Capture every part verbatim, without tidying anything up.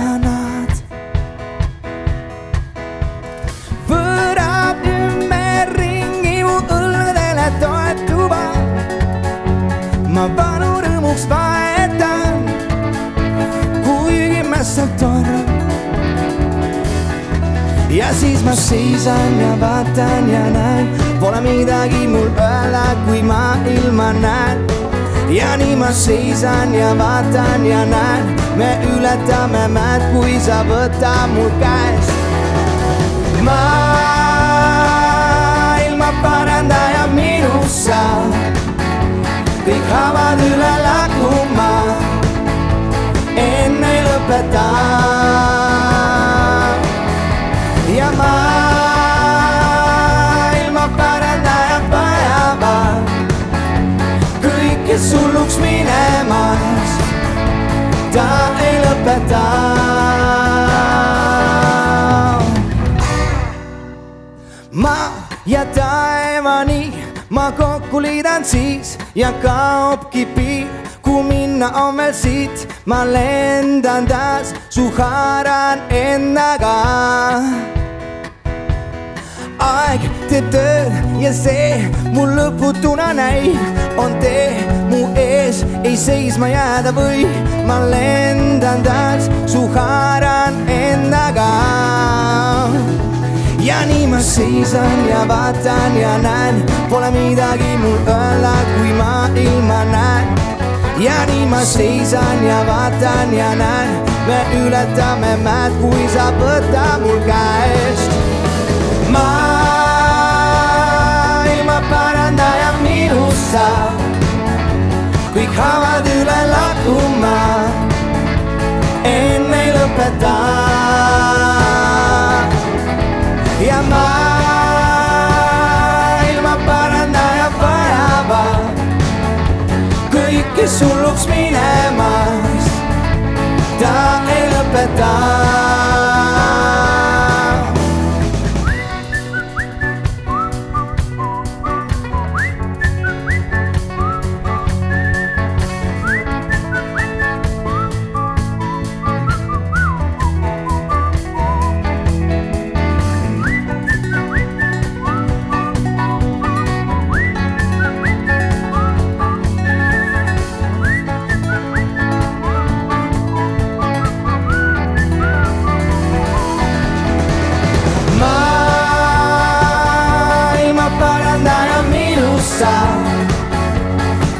not. Put up in my ring y bull de la tortuga. Ma vanurum spaetan, kuigi mä satorran. Ja siis mä seisän ja vaatan ja näin. Pole midagi mul päällä, kui mä ilma näen. Ja niin mä seisän ja vaatan ja näen. Me ületämme määt, kui sä võta mul käest. Maailma parandaja minussa. Kõik haavad üle laguma. Enne ei lõpeta. Ja maailma parandaja vajavad kõik, kes hulluks minemas. Ta ei lõpeta. Maa ja taevani ma kokku liidan siis ja kaob kipi, kui minna on veel siit. Ma lendan taas, su haaran endaga. Aeg teeb tööd ja see mul lõputuna näib. On tee mu ees, ei seisma jääda või. Ma lendan taas, su haaran endaga. Ja nii ma seisan ja vaatan ja näen. Pole midagi mul õlla, kui ma ilma näen. Ja nii ma seisan ja vaatan ja näen. Me ületame mäed, kui sa võta mul käest. Maailma parandaja minussa. Kõik haavad üle laguma. Enne ei lõpeta. Ja maailma parandaja vajavad kõik, kes hulluks minemas. Ta ei lõpeta.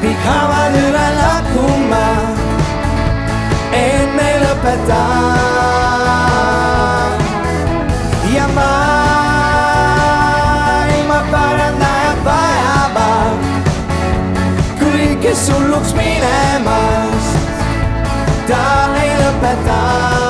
Kõik haavad üle laguma. Enne ei lõpeta. Ja maailma parandaja vajavad kõik, kes hulluks minemas. Ta ei lõpeta.